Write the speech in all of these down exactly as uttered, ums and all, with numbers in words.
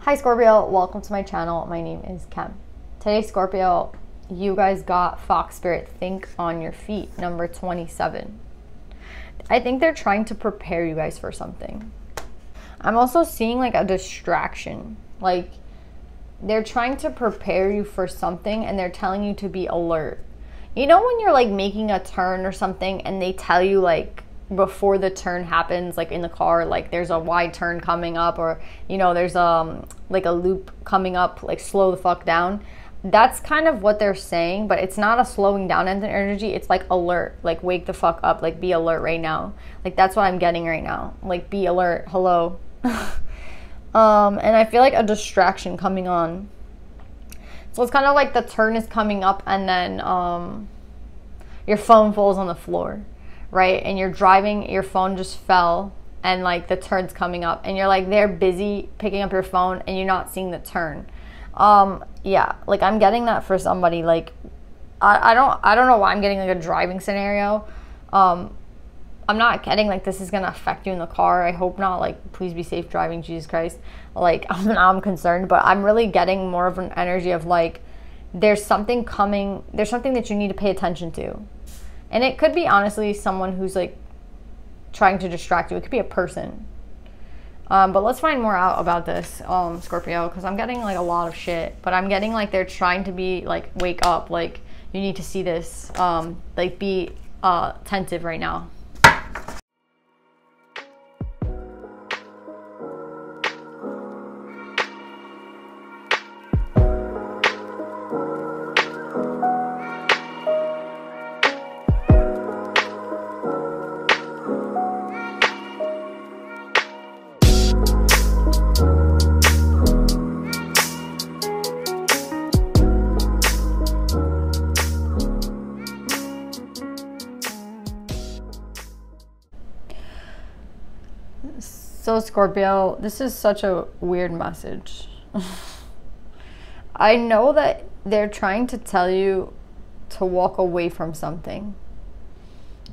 Hi Scorpio, welcome to my channel. My name is Kem. Today Scorpio, you guys got Fox Spirit Think on Your Feet, number twenty-seven. I think they're trying to prepare you guys for something. I'm also seeing like a distraction. Like they're trying to prepare you for something and they're telling you to be alert. You know when you're like making a turn or something and they tell you like before the turn happens, like in the car, like there's a wide turn coming up, or you know there's um like a loop coming up, like slow the fuck down. That's kind of what they're saying, but it's not a slowing down energy. It's like alert, like wake the fuck up, like be alert right now. Like that's what I'm getting right now, like be alert, hello. um and I feel like a distraction coming on, so it's kind of like the turn is coming up and then um your phone falls on the floor, right? And you're driving, your phone just fell, and like the turn's coming up and you're like they're busy picking up your phone and you're not seeing the turn. Um yeah, like I'm getting that for somebody. Like I, I don't I don't know why I'm getting like a driving scenario. um I'm not getting like this is gonna affect you in the car. I hope not. Like please be safe driving, Jesus Christ. Like I'm, I'm concerned, but I'm really getting more of an energy of like there's something coming, there's something that you need to pay attention to. And it could be honestly someone who's like trying to distract you. It could be a person. Um, but let's find more out about this, um, Scorpio, because I'm getting like a lot of shit. But I'm getting like they're trying to be like wake up, like you need to see this. Um, like be uh, attentive right now. So Scorpio, this is such a weird message. I know that they're trying to tell you to walk away from something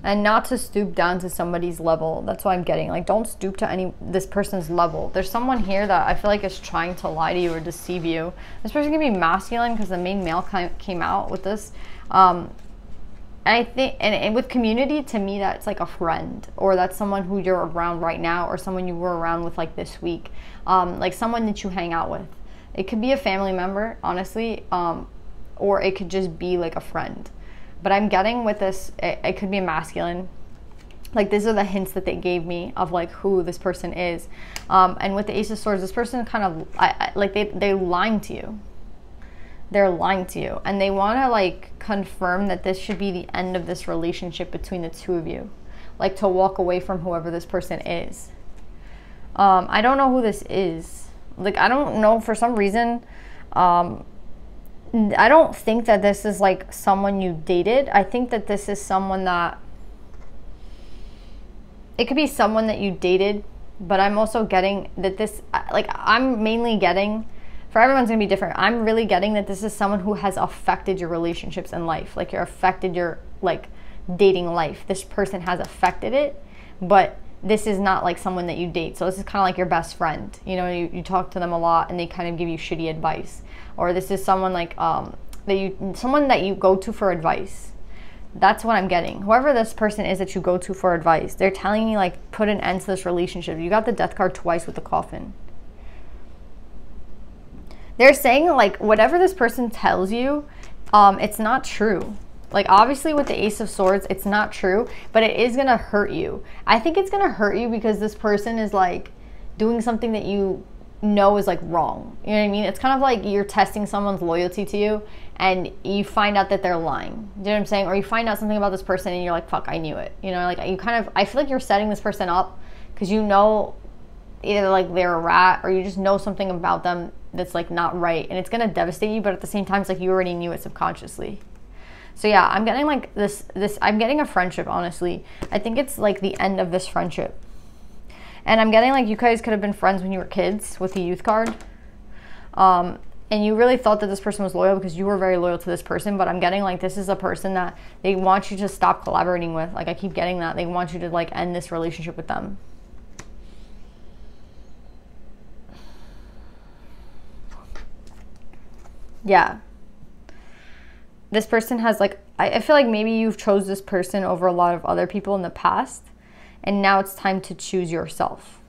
and not to stoop down to somebody's level. That's what I'm getting. Like don't stoop to any this person's level. There's someone here that I feel like is trying to lie to you or deceive you. This person can be masculine because the main male came out with this. Um, And I think, and, and with community, to me, that's like a friend, or that's someone who you're around right now, or someone you were around with like this week, um, like someone that you hang out with. It could be a family member, honestly, um, or it could just be like a friend. But I'm getting with this, it, it could be masculine. Like these are the hints that they gave me of like who this person is. Um, and with the Ace of Swords, this person kind of I, I, like they they lying to you. They're lying to you and they want to like confirm that this should be the end of this relationship between the two of you, like to walk away from whoever this person is. um I don't know who this is. Like I don't know, for some reason um I don't think that this is like someone you dated. I think that this is someone that it could be someone that you dated, but I'm also getting that this, like I'm mainly getting, for everyone's gonna be different. I'm really getting that this is someone who has affected your relationships in life. Like you're affected your like dating life. This person has affected it, but this is not like someone that you date. So this is kind of like your best friend. You know, you, you talk to them a lot and they kind of give you shitty advice. Or this is someone like um, that you, someone that you go to for advice. That's what I'm getting. Whoever this person is that you go to for advice, they're telling you like put an end to this relationship. You got the death card twice with the coffin. They're saying like whatever this person tells you, um, it's not true. Like obviously with the Ace of Swords, it's not true, but it is gonna hurt you. I think it's gonna hurt you because this person is like doing something that you know is like wrong. You know what I mean? It's kind of like you're testing someone's loyalty to you and you find out that they're lying. You know what I'm saying? Or you find out something about this person and you're like, fuck, I knew it. You know, like you kind of, I feel like you're setting this person up because you know either like they're a rat or you just know something about them that's like not right, and it's gonna devastate you, but at the same time it's like you already knew it subconsciously. So yeah, I'm getting like this this I'm getting a friendship. Honestly, I think it's like the end of this friendship, and I'm getting like you guys could have been friends when you were kids with the youth card. um and you really thought that this person was loyal because you were very loyal to this person, but I'm getting like this is a person that they want you to stop collaborating with. Like I keep getting that. They want you to like end this relationship with them. Yeah. This person has like, I, I feel like maybe you've chose this person over a lot of other people in the past, and now it's time to choose yourself.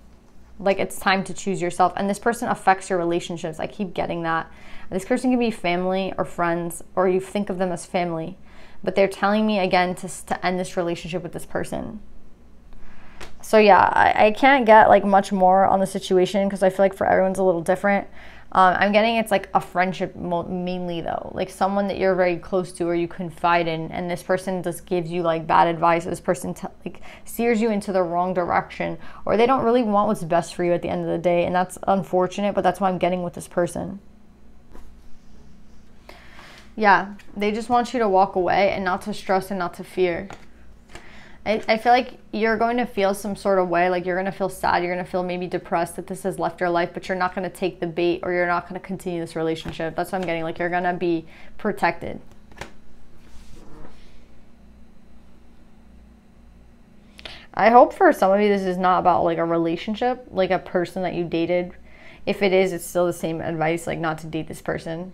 Like it's time to choose yourself. And this person affects your relationships. I keep getting that. This person can be family or friends, or you think of them as family, but they're telling me again to, to end this relationship with this person. So yeah, I, I can't get like much more on the situation because I feel like for everyone's a little different. Um, I'm getting it's like a friendship mainly though, like someone that you're very close to or you confide in, and this person just gives you like bad advice. This person t like steers you into the wrong direction, or they don't really want what's best for you at the end of the day, and that's unfortunate, but that's what I'm getting with this person. Yeah, they just want you to walk away and not to stress and not to fear. I, I feel like you're going to feel some sort of way, like you're going to feel sad, you're going to feel maybe depressed that this has left your life, but you're not going to take the bait, or you're not going to continue this relationship. That's what I'm getting, like you're going to be protected. I hope for some of you this is not about like a relationship, like a person that you dated. If it is, it's still the same advice, like not to date this person.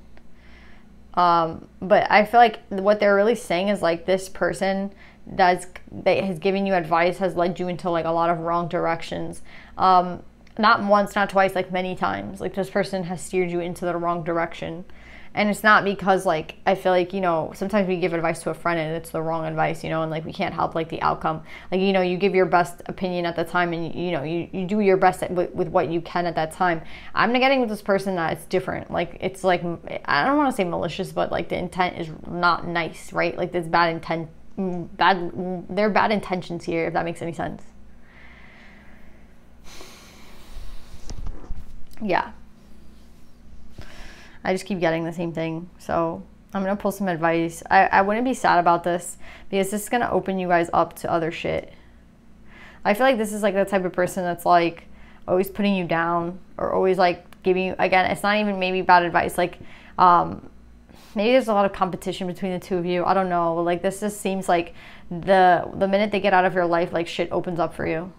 Um, but I feel like what they're really saying is like this person that's that has given you advice has led you into like a lot of wrong directions, um not once, not twice, like many times. Like this person has steered you into the wrong direction, and it's not because like I feel like, you know, sometimes we give advice to a friend and it's the wrong advice, you know, and like we can't help like the outcome. Like, you know, you give your best opinion at the time, and you know you, you do your best at, with, with what you can at that time. I'm getting with this person that it's different. Like it's like, I don't want to say malicious, but like the intent is not nice, right? Like there's bad intent, bad there are bad intentions here, if that makes any sense. Yeah, I just keep getting the same thing, so I'm gonna pull some advice. I, I wouldn't be sad about this, because this is gonna open you guys up to other shit. I feel like this is like the type of person that's like always putting you down, or always like giving you, again, it's not even maybe bad advice, like um maybe there's a lot of competition between the two of you. I don't know. Like this just seems like the the minute they get out of your life, like shit opens up for you.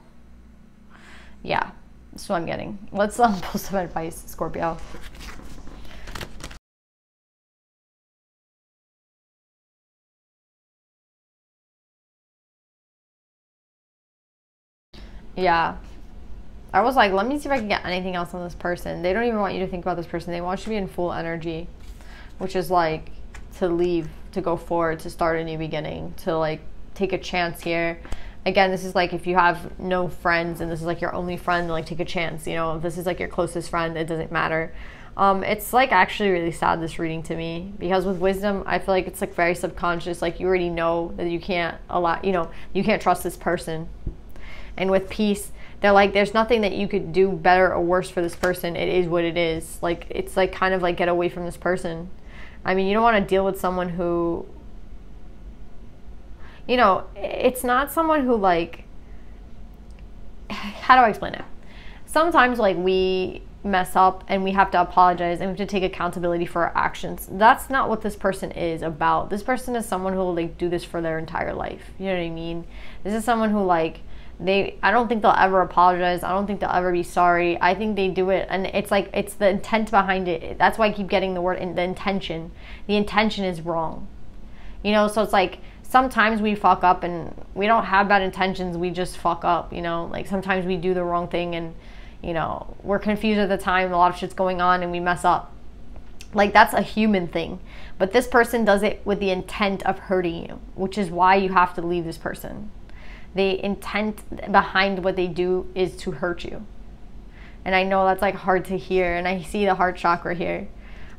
Yeah, that's what I'm getting. Let's um, pull some advice, Scorpio. Yeah. I was like, let me see if I can get anything else on this person. They don't even want you to think about this person. They want you to be in full energy, which is like to leave, to go forward, to start a new beginning, to like take a chance here. Again, this is like if you have no friends and this is like your only friend, like take a chance, you know. If this is like your closest friend, it doesn't matter. Um, it's like actually really sad, this reading to me, because with wisdom, I feel like it's like very subconscious. Like you already know that you can't allow, you know, you can't trust this person. And with peace, they're like, there's nothing that you could do better or worse for this person. It is what it is. Like it's like kind of like get away from this person. I mean, you don't want to deal with someone who, you know, it's not someone who like, how do I explain it? Sometimes like we mess up and we have to apologize and we have to take accountability for our actions. That's not what this person is about. This person is someone who will like do this for their entire life. You know what I mean? This is someone who like, they, I don't think they'll ever apologize. I don't think they'll ever be sorry. I think they do it, and it's like it's the intent behind it. That's why I keep getting the word in, the intention. The intention is wrong, you know. So it's like sometimes we fuck up, and we don't have bad intentions. We just fuck up, you know. Like sometimes we do the wrong thing, and you know we're confused at the time. A lot of shit's going on, and we mess up. Like that's a human thing. But this person does it with the intent of hurting you, which is why you have to leave this person. The intent behind what they do is to hurt you. And I know that's like hard to hear, and I see the heart chakra here.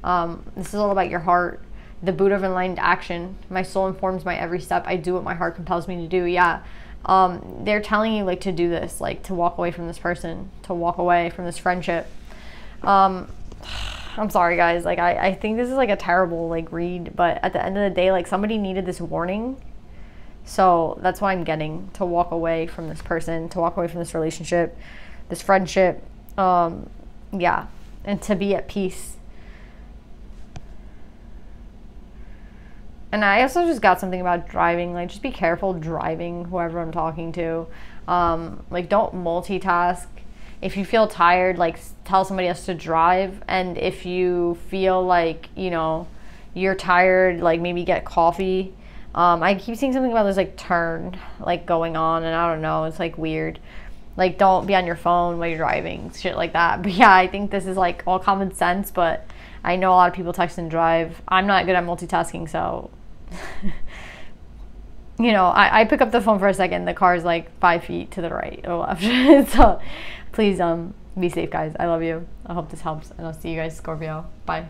Um, this is all about your heart. The boot of aligned action. My soul informs my every step. I do what my heart compels me to do. Yeah, um, they're telling you like to do this, like to walk away from this person, to walk away from this friendship. Um, I'm sorry guys, like I, I think this is like a terrible like read, but at the end of the day, like somebody needed this warning. So that's why I'm getting to walk away from this person, to walk away from this relationship, this friendship. Um, yeah. And to be at peace. And I also just got something about driving, like just be careful driving whoever I'm talking to. Um, like don't multitask. If you feel tired, like tell somebody else to drive. And if you feel like, you know, you're tired, like maybe get coffee. Um, I keep seeing something about this like turn like going on, and I don't know, it's like weird. Like don't be on your phone while you're driving, shit like that. But yeah, I think this is like all common sense, but I know a lot of people text and drive. I'm not good at multitasking, so you know, I, I pick up the phone for a second, the car is like five feet to the right or left. So please um be safe, guys. I love you. I hope this helps, and I'll see you guys, Scorpio. Bye.